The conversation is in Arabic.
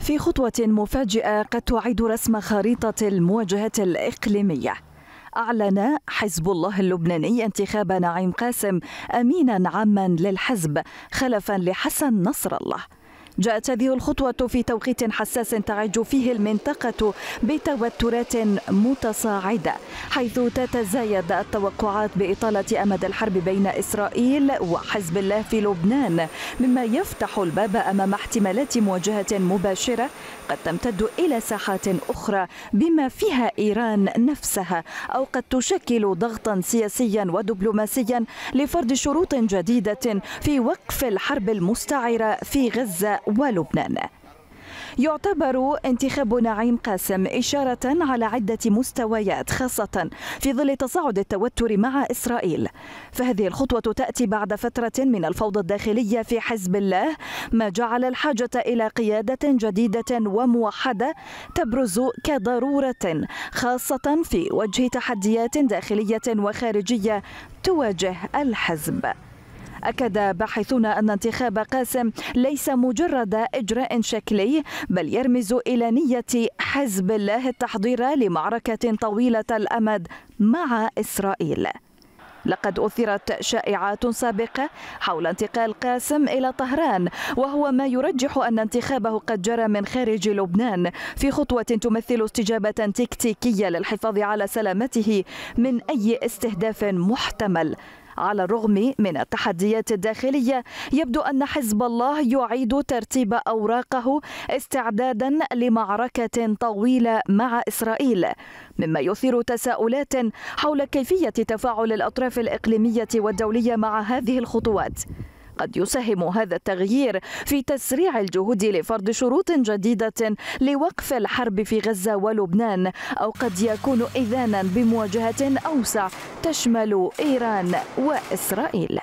في خطوة مفاجئة قد تعيد رسم خريطة المواجهة الإقليمية، أعلن حزب الله اللبناني انتخاب نعيم قاسم أمينا عاما للحزب خلفا لحسن نصر الله. جاءت هذه الخطوة في توقيت حساس تعج فيه المنطقة بتوترات متصاعدة، حيث تتزايد التوقعات بإطالة أمد الحرب بين إسرائيل وحزب الله في لبنان، مما يفتح الباب أمام احتمالات مواجهة مباشرة قد تمتد إلى ساحات أخرى بما فيها إيران نفسها، أو قد تشكل ضغطا سياسيا ودبلوماسيا لفرض شروط جديدة في وقف الحرب المستعرة في غزة ولبنان. يعتبر انتخاب نعيم قاسم إشارة على عدة مستويات، خاصة في ظل تصاعد التوتر مع إسرائيل، فهذه الخطوة تأتي بعد فترة من الفوضى الداخلية في حزب الله، ما جعل الحاجة إلى قيادة جديدة وموحدة تبرز كضرورة، خاصة في وجه تحديات داخلية وخارجية تواجه الحزب. أكد باحثون أن انتخاب قاسم ليس مجرد إجراء شكلي، بل يرمز إلى نية حزب الله التحضير لمعركة طويلة الأمد مع إسرائيل. لقد أثيرت شائعات سابقة حول انتقال قاسم إلى طهران، وهو ما يرجح أن انتخابه قد جرى من خارج لبنان في خطوة تمثل استجابة تكتيكية للحفاظ على سلامته من أي استهداف محتمل. على الرغم من التحديات الداخلية، يبدو أن حزب الله يعيد ترتيب أوراقه استعدادا لمعركة طويلة مع إسرائيل، مما يثير تساؤلات حول كيفية تفاعل الأطراف الإقليمية والدولية مع هذه الخطوات. قد يساهم هذا التغيير في تسريع الجهود لفرض شروط جديدة لوقف الحرب في غزة ولبنان، أو قد يكون إذانا بمواجهة أوسع تشمل إيران وإسرائيل.